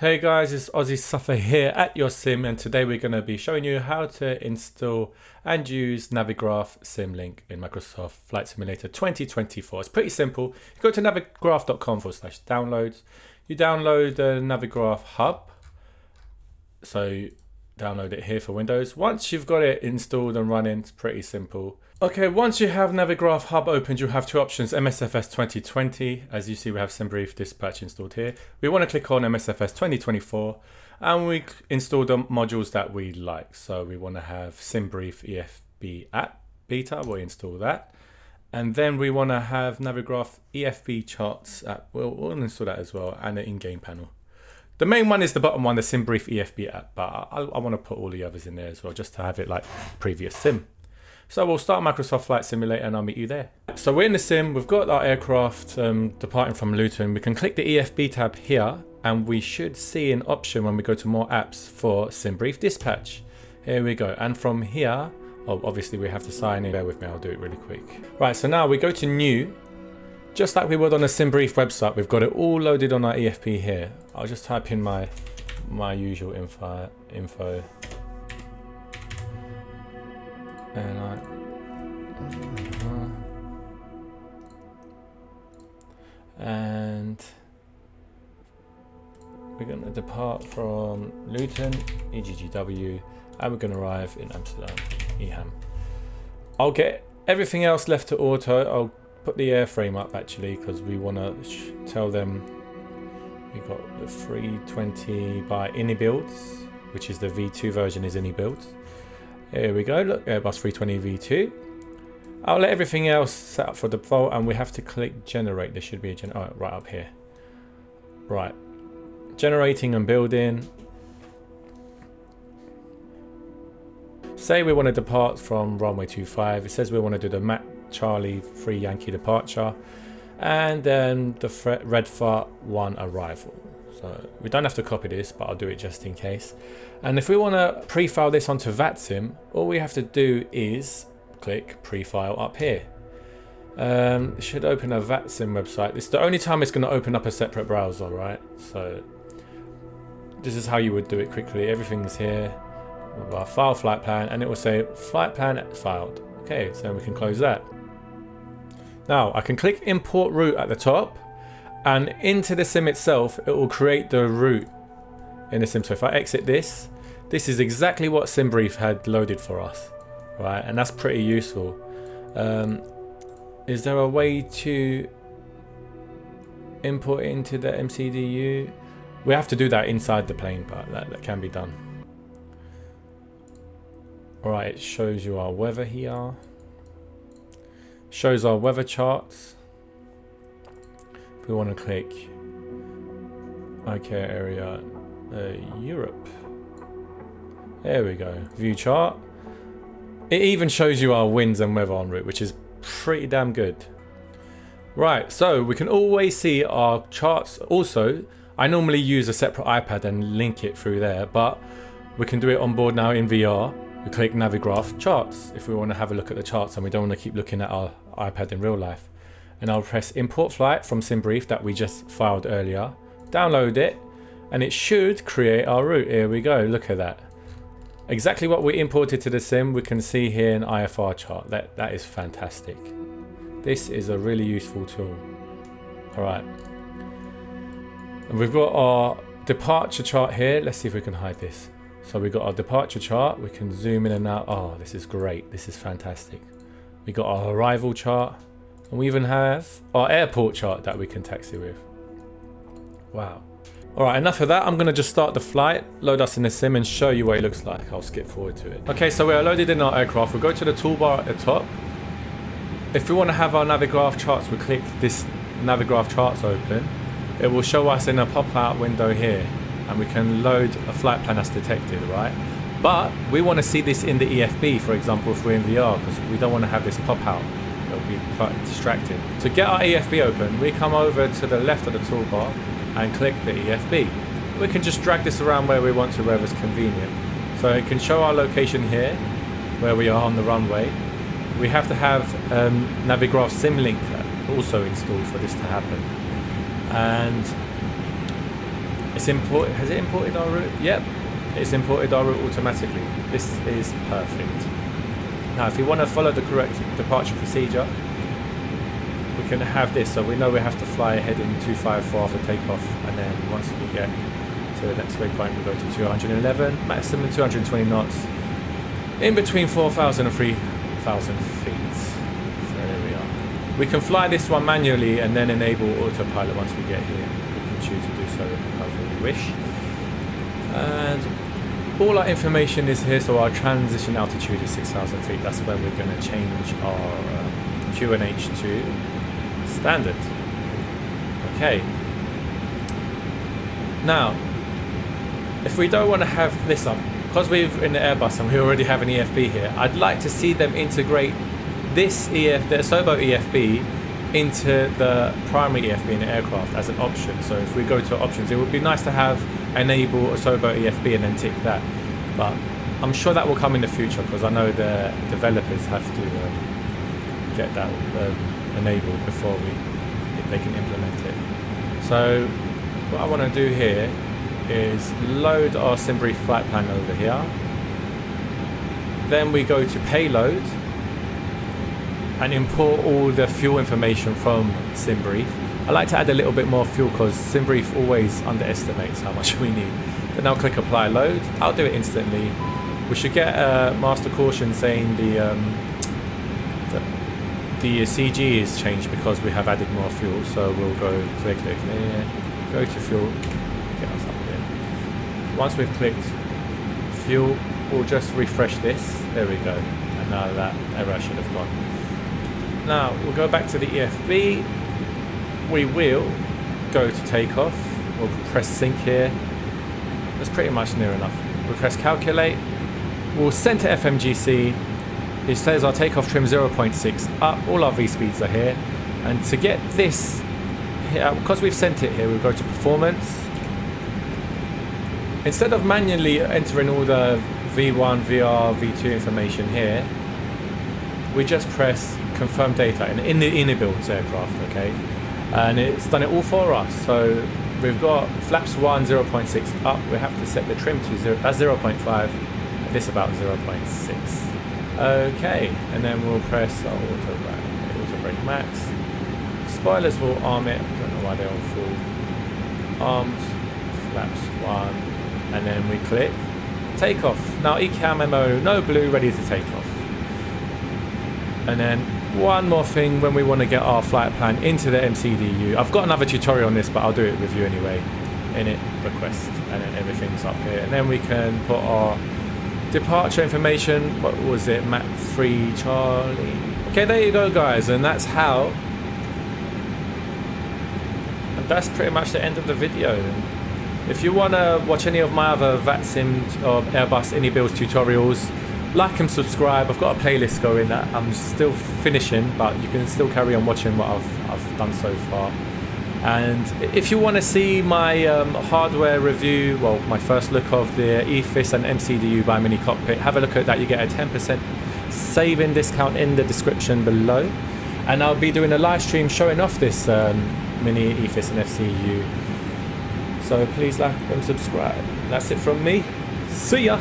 Hey guys, it's Ozzy Safa here at Your Sim, and today we're going to be showing you how to install and use Navigraph SimLink in Microsoft Flight Simulator 2024. It's pretty simple. You go to navigraph.com/downloads. You download the Navigraph Hub. So download it here for Windows. Once you've got it installed and running, it's pretty simple. Okay, once you have Navigraph Hub opened, you have two options, MSFS 2020. As you see, we have SimBrief Dispatch installed here. We want to click on MSFS 2024 and we install the modules that we like. So we want to have SimBrief EFB app beta, we'll install that. And then we want to have Navigraph EFB charts app, we'll install that as well, and the in-game panel. The main one is the bottom one, the SimBrief EFB app, but I want to put all the others in there as well, just to have it like previous sim. So we'll start Microsoft Flight Simulator and I'll meet you there. So we're in the sim, we've got our aircraft departing from Luton. We can click the EFB tab here and we should see an option when we go to more apps for SimBrief Dispatch. Here we go, and from here, oh, obviously we have to sign in. Bear with me, I'll do it really quick. Right, so now we go to new. Just like we would on the SimBrief website, we've got it all loaded on our EFB here. I'll just type in my usual info. And we're going to depart from Luton, EGGW, and we're going to arrive in Amsterdam, EHAM. I'll get everything else left to auto. I'll put the airframe up actually, because we want to tell them we've got the 320 by IniBuilds, which is the V2 version is IniBuilds. Here we go, look, Airbus 320 V2. I'll let everything else set up for default and we have to click generate. There should be a generate right up here. Right, generating and building. Say we want to depart from runway 25. It says we want to do the MAC Charlie 3 Yankee departure and then the Red Fart 1 arrival. So we don't have to copy this, but I'll do it just in case. And if we want to pre-file this onto VATSIM, all we have to do is click pre-file up here. It should open a VATSIM website. It's the only time it's going to open up a separate browser, right? So this is how you would do it quickly. Everything's here. Our file flight plan, and it will say flight plan filed. Okay, so we can close that. Now I can click import route at the top, and into the sim itself it will create the route in the sim. So if I exit this, this is exactly what SimBrief had loaded for us, right? And that's pretty useful. Is there a way to import into the MCDU? We have to do that inside the plane, but that can be done. All right, it shows you our weather here, shows our weather charts. We want to click okay area Europe. There we go, view chart. It even shows you our winds and weather en route, which is pretty damn good. Right, so we can always see our charts. Also, I normally use a separate iPad and link it through there, but we can do it on board now in VR. We click Navigraph charts if we want to have a look at the charts and we don't want to keep looking at our iPad in real life. And I'll press import flight from SimBrief that we just filed earlier, download it, and it should create our route. Here we go, look at that. Exactly what we imported to the sim, we can see here an IFR chart. That is fantastic. This is a really useful tool. All right. And we've got our departure chart here. Let's see if we can hide this. So we've got our departure chart. We can zoom in and out. Oh, this is great. This is fantastic. We got our arrival chart. And we even have our airport chart that we can taxi with. Wow. All right, enough of that. I'm going to just start the flight, load us in the sim and show you what it looks like. I'll skip forward to it. Okay, so we are loaded in our aircraft. We'll go to the toolbar at the top. If we want to have our Navigraph charts, we click this Navigraph charts open. It will show us in a pop-out window here and we can load a flight plan as detected, right? But we want to see this in the EFB, for example, if we're in VR, because we don't want to have this pop-out. It'll be quite distracting. To get our EFB open, we come over to the left of the toolbar and click the EFB. We can just drag this around where we want to, wherever's convenient. So it can show our location here, where we are on the runway. We have to have Navigraph SimLink also installed for this to happen. And It's import. Has it imported our route? Yep, it's imported our route automatically. This is perfect. Now, if we want to follow the correct departure procedure, we can have this, so we know we have to fly heading 254 after takeoff, and then once we get to the next waypoint, we go to 211, maximum 220 knots, in between 4,000 and 3,000 feet. So there we are. We can fly this one manually and then enable autopilot once we get here. We can choose to do so however we wish. And all our information is here, so our transition altitude is 6,000 feet. That's where we're going to change our QNH to standard. Okay. Now, if we don't want to have this up, because we're in the Airbus and we already have an EFB here, I'd like to see them integrate this the Asobo EFB into the primary EFB in the aircraft as an option. So if we go to options, it would be nice to have enable Asobo EFB and then tick that, but I'm sure that will come in the future, because I know the developers have to get that enabled before they can implement it. So what I want to do here is load our SimBrief flight plan over here, then we go to payload and import all the fuel information from SimBrief. I like to add a little bit more fuel because SimBrief always underestimates how much we need. Then I'll click apply load. I'll do it instantly. We should get a master caution saying the CG is changed because we have added more fuel. So we'll go click here, go to fuel, get us up here. Once we've clicked fuel, we'll just refresh this. There we go. And now that error should have gone. Now, we'll go back to the EFB, we will go to takeoff, we'll press sync here, that's pretty much near enough. We'll press calculate, we'll send to FMGC, it says our takeoff trim 0.6 up, all our V-speeds are here, and to get this, because we've sent it here, we'll go to performance. Instead of manually entering all the V1, VR, V2 information here, we just press confirm data in the IniBuilds aircraft, okay? And it's done it all for us. So we've got flaps 1, 0.6 up. We have to set the trim to 0, that's 0.5, and this about 0.6. Okay, and then we'll press our auto brake max. Spoilers will arm it, I don't know why they're on full. Armed, flaps 1, and then we click takeoff. Now eCAM MO, no blue, ready to take off. And then one more thing, when we want to get our flight plan into the MCDU, I've got another tutorial on this, but I'll do it with you anyway. Init request, and then everything's up here, and then we can put our departure information. What was it, Mach 3 Charlie? Okay, there you go, guys, and that's how. And that's pretty much the end of the video. If you want to watch any of my other VATSIM or Airbus IniBuilds tutorials, like and subscribe. I've got a playlist going that I'm still finishing, but you can still carry on watching what I've done so far. And if you want to see my hardware review, well, my first look of the EFIS and MCDU by Mini Cockpit, have a look at that. You get a 10% saving discount in the description below. And I'll be doing a live stream showing off this Mini EFIS and FCU. So please like and subscribe. That's it from me. See ya.